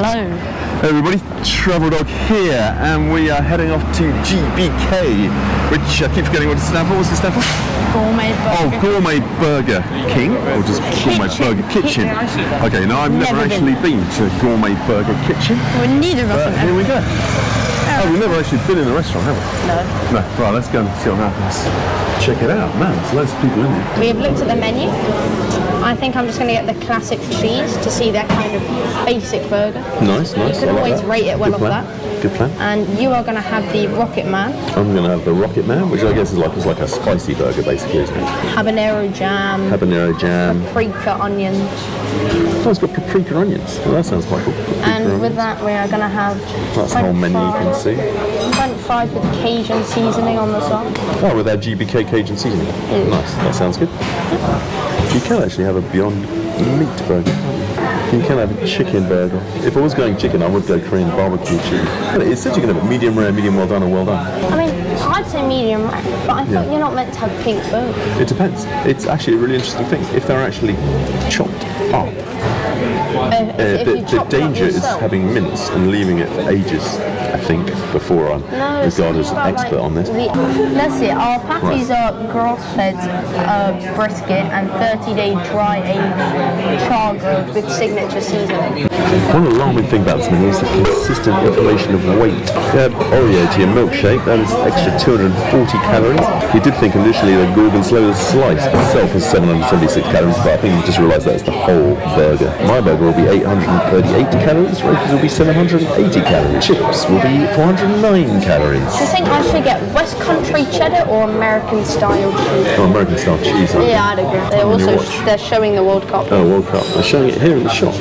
Hello. Hey everybody, Travel Dog here, and we are heading off to GBK, which I keep forgetting what it stands for. What's it stand for? Gourmet Burger. Oh, Gourmet Burger King, or just Gourmet Burger Kitchen. Okay, now I've never actually been to Gourmet Burger Kitchen. Well, neither of us have. Here we go. Oh, we've never actually been in a restaurant, have we? No. No, right, let's go and see what happens. Check it out, man, there's loads of people in it. We have looked at the menu. I think I'm just going to get the classic cheese to see their kind of basic burger. Nice, nice. You can always rate it well off that. Good plan. And you are going to have the Rocket Man. I'm going to have the Rocket Man, which I guess is like a spicy burger, basically, isn't it? Habanero jam. Habanero jam. Paprika onions. Oh, it's got paprika onions. Well, that sounds quite cool. And with that, we are going to have... That's the whole menu you can see. French fries with Cajun seasoning on the top. Oh, with our GBK Cajun seasoning. Mm. Nice, that sounds good. You can actually have a Beyond Meat burger. You can have a chicken burger. If I was going chicken, I would go Korean barbecue chicken. But it said you can have a medium rare, medium well done, or well done. I mean, I'd say medium rare, but I thought you're not meant to have pink burgers. It depends. It's actually a really interesting thing. If they're actually chopped up, the danger is having mince and leaving it for ages, I think, before I'm regarded as an expert on this. Let's see, our patties are grass-fed brisket and 30-day dry-aged char grilled with signature seasoning. One alarming thing about this menu is the consistent information of weight. You have Oreo to your milkshake, that is extra 240 calories. You did think initially the Gorgonzola slice itself is 776 calories, but I think you just realised that's the whole burger. My burger will be 838 calories, Raify's will be 780 calories, chips will be 409 calories. Do you think I should get West Country cheddar or American style cheese? Oh, American style cheese, I think. I'd agree. They're they're showing the World Cup. Oh, World Cup. They're showing it here in the shops.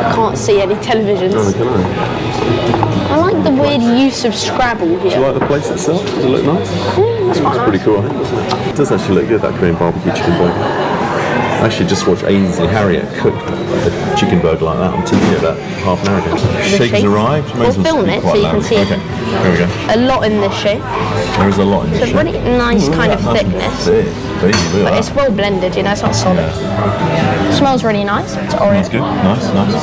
I can't see any televisions. No, can I? I like the weird use of Scrabble here. Do you like the place itself? Does it look nice? Yeah, it's nice. Pretty cool, I think, doesn't it? It does actually look good, that Korean barbecue chicken burger. I actually just watched Ainsley Harriott cook a chicken burger like that on TV about half an hour ago. Shake's arrived. We'll film it so you can see it. Okay, there we go. A lot in this shake. There is a lot in this shake. It's a really nice kind of thickness. But it's well blended, you know, it's not solid. It smells really nice. It's orange. That's good. Nice, nice.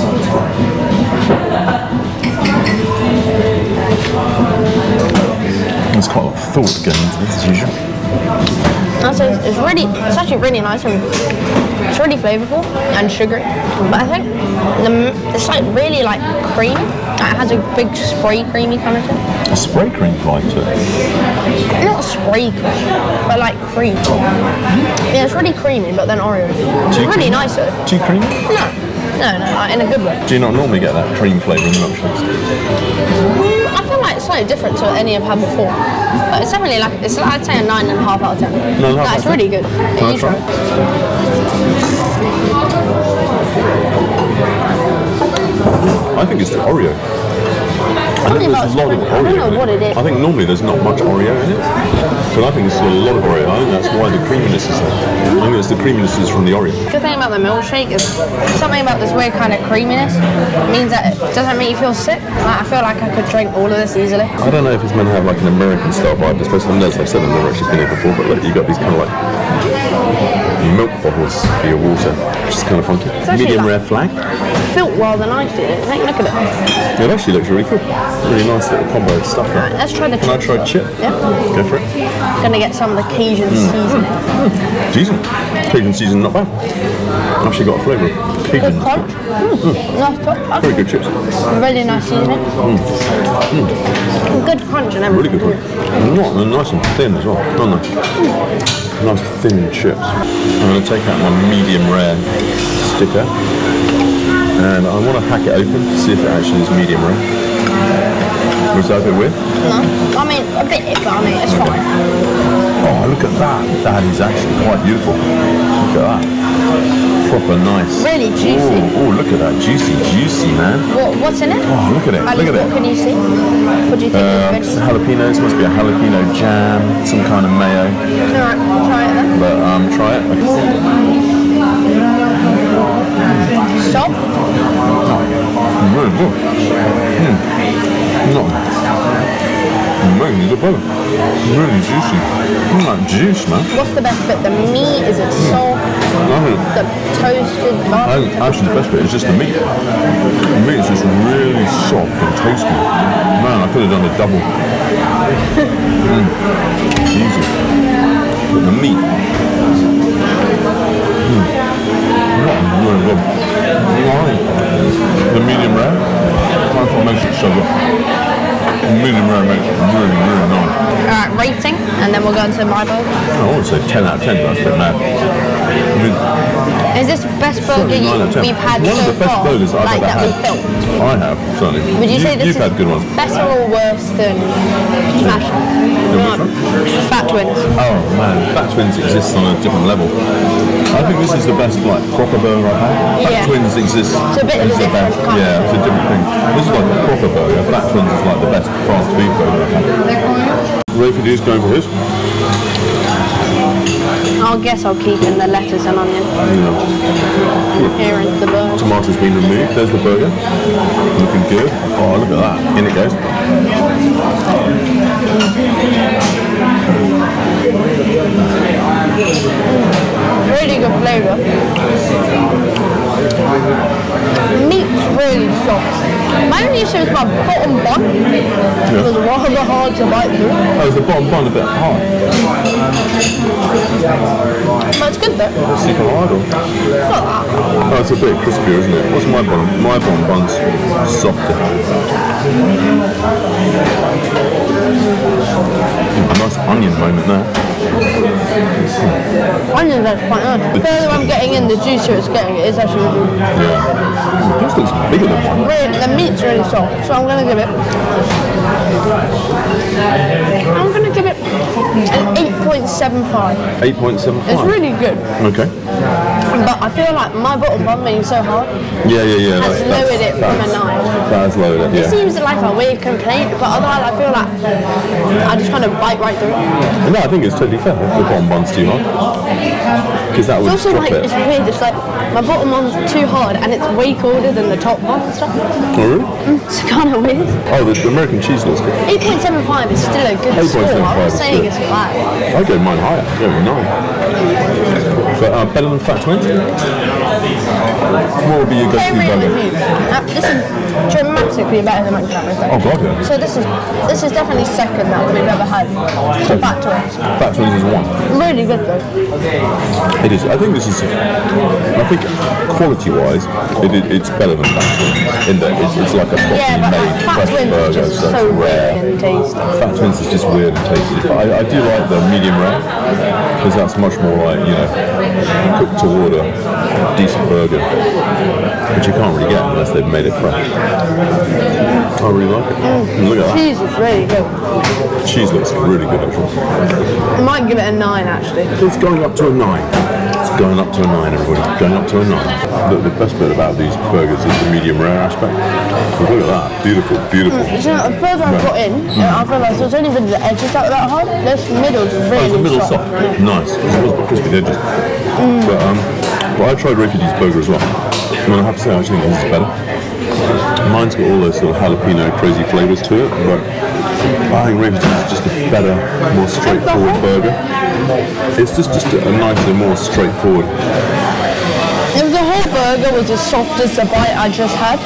There's quite a lot of thought going into this, as usual. It's really, it's actually really nice, and it's really flavourful and sugary. But I think it's like really like creamy. It has a big spray creamy kind of thing. A spray cream vibe to it? Not spray cream, but like cream. Yeah, it's really creamy, but then Oreo. It's really nice though. Too creamy? No, no, no, in a good way. Do you not normally get that cream flavouring in options? It's slightly different to any I've had before, but it's definitely like I'd say a 9.5 out of 10. That's really good. You try. I think it's the Oreo. I think there's a lot of Oreo. I don't know what it is. I think normally there's not much Oreo in it, but I think it's a lot of Oreo. I think that's why the creaminess is there. I think it's the creaminess is from the Oreo. The good thing about the milkshake is something about this weird kind of creaminess means that it doesn't make you feel sick. Like, I feel like I could drink all of this easily. I don't know if it's meant to have like an American style vibe. It's supposed to I've said I've never actually been here before, but look, you've got these kind of like milk bottles for your water, which is kind of funky. Medium rare flag. Built rather nicely, look at it. It actually looks really cool. Really nice little combo of stuff. Right, let's try the chip. Can I try chip? Yep. Go for it. I'm going to get some of the Cajun seasoning. Cajun seasoning, not bad. I've actually got a flavour of Cajun. Good crunch. Nice crunch. Very good chips. Really nice seasoning. Good crunch and everything. Really good crunch. Nice and thin as well, aren't they? Nice thin chips. I'm going to take out my medium rare sticker and I want to hack it open to see if it actually is medium rare. Was that a bit weird? No, I mean a bit, but I mean it's fine. Oh, look at that. That is actually quite beautiful. Look at that. Proper nice. Really juicy. Oh, look at that. Juicy, juicy, man. What's in it? Oh, look at it. Look at it. What can you see? What do you think is the jalapenos. Must be a jalapeno jam, some kind of mayo. Alright, try it then. But, try it. Stop. Oh, really good. Really good burger. Really juicy. That juice, man. What's the best bit? The meat? Is it soft? The toasted bun. Actually, the best bit is just the meat. The meat is just really soft and tasty. Man, I could have done a double. Easy. But the meat. Not really good. The medium rare, that's what makes it so good. The medium rare makes it really, really nice. Alright, rating, and then we'll go into my bowl. I would say 10 out of 10, but I said no. Is this the best burger we've had so far? One of the best burgers I've ever had. I have, certainly. Would you say this is better or worse than Smash? Fat Twins. Oh man, Fat Twins exists on a different level. I think this is the best like proper burger I've had. Fat Twins exists. It's a bit of a different kind. Yeah, it's a different thing. This is like a proper burger. Fat Twins is like the best fast food burger I've had. RaifyD is going for his. I guess I'll keep in the lettuce and onion. Yeah. Here is the burger. Tomato's been removed. There's the burger. Looking good. Oh, look at that. In it goes. Really good flavour. Meat's really soft. My only issue is my bottom bun. It was rather hard to bite through. Oh, is the bottom bun a bit hard? But it's good though. It's like an idol. It's not that. Oh, it's a bit crispier, isn't it? What's my bottom? My bottom bun's softer. A nice onion moment there. Onions are quite nice. The further I'm getting in, the juicier it's getting. It is actually really good. Yeah. This looks bigger than one. Really, the meat's really soft, so I'm going to give it... I'm going to give it an 8.75. 8.75. It's really good. Okay. But I feel like my bottom bun being so hard. Yeah. Has lowered it from a 9. That has lowered it. It seems like a weird complaint, but otherwise I feel like I just kind of bite right through. No, I think it's totally fair if the bottom bun's too hard. Because that would also like it. It's weird. It's like my bottom bun's too hard, and it's way colder than the top bun and stuff. Oh really? It's kind of weird. Oh, the American cheese looks good. 8.75 is still a good score. I'm not saying it's flat. I go mine higher. Yeah, 9. But better than Fat Twins? What would be your go-to burger? This is dramatically better than McDonald's. Oh god, yeah. So this is definitely second that we've ever had. So Fat Twins. Fat Twins is 1. Really good though. It is. I think this is. I think quality-wise, it's better than Fat Twins. In that it's like a properly made fresh burger, so it's rare. And tasty. Fat Twins is just weird and tasty. But I do like the medium rare because that's much more like cooked to order, decent burger, which you can't really get unless they've made it fresh. I really like it. Look at that. Cheese is really good. Cheese looks really good actually. I might give it a 9 actually. It's going up to a 9. It's going up to a 9 everybody. Going up to a 9. Look, the best bit about these burgers is the medium rare aspect. Look at that. Beautiful, beautiful. You know, the further I got in, I've realised it's only been the edges out that hard. This middle's really soft. Right? Nice. It wasn't crispy the edges. But I tried RaifyD's burger as well, and I have to say I actually think this is better. Mine's got all those sort of jalapeno crazy flavours to it, but I think RaifyD's is just a better, more straightforward burger. It's just a nicer, more straightforward. If the whole burger was as soft as the bite I just had,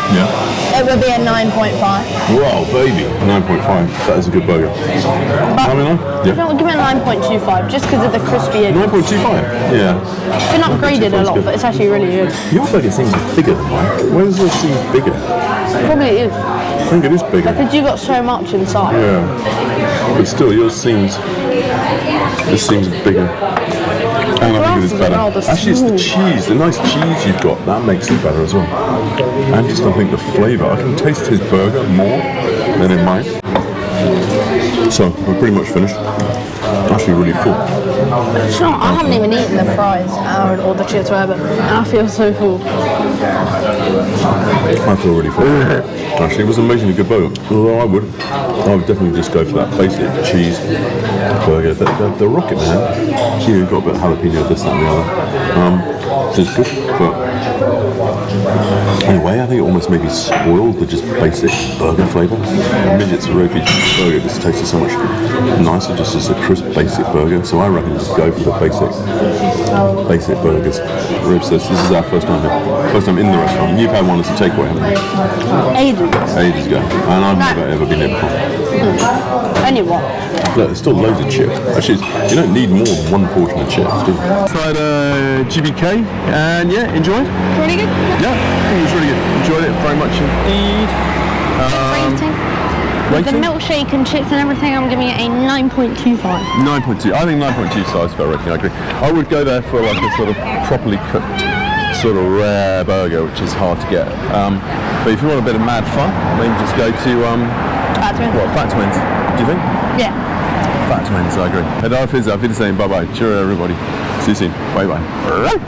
it would be a 9.5. Wow, baby, 9.5. That is a good burger. But I'll give it a 9.25 just because of the crispy edges. 9.25. Yeah. It's been upgraded a lot, but it's actually really good. Your burger seems bigger than mine. Where does it seem bigger? It probably is. I think it is bigger. Because you got so much inside. Yeah. But still, yours seems. It seems bigger. And I think it is better. Actually, it's the cheese, the nice cheese you've got, that makes it better as well. And just I think the flavour, I can taste his burger more than in mine. So, we're pretty much finished. Actually really full. It's not, I haven't even eaten the fries or the chips or whatever, and I feel so full. I feel really full. Actually, it was amazingly good burger. Although I would definitely just go for that basic cheese burger. The Rocket Man, you've got a bit of jalapeno, this, that and the other. Which is good, but anyway, I think it almost maybe spoiled the just basic burger flavour. Midget's Rofi burger just tasted so much nicer just as a crisp basic burger, so I reckon just go for the basic burgers. Rib says this is our first time here. First time in the restaurant. You've had one as a takeaway, haven't you? Ages ago. And I've never ever been here before. Anyone. Look, there's still loads of chips. Actually, you don't need more than one portion of chips, do you? Tried a GBK and yeah, enjoyed. Really good? Yeah, I think it was really good. Enjoyed it very much indeed. With the milkshake and chips and everything, I'm giving it a 9.25. 9.2. I think 9.25 is fair rating, I agree. I would go there for like a sort of properly cooked, sort of rare burger, which is hard to get. But if you want a bit of mad fun, maybe just go to Fat Twins. What, Fat Twins, do you think? Yeah. Fat Twins, I agree. I've been saying bye-bye. Cheerio, everybody. See you soon. Bye-bye.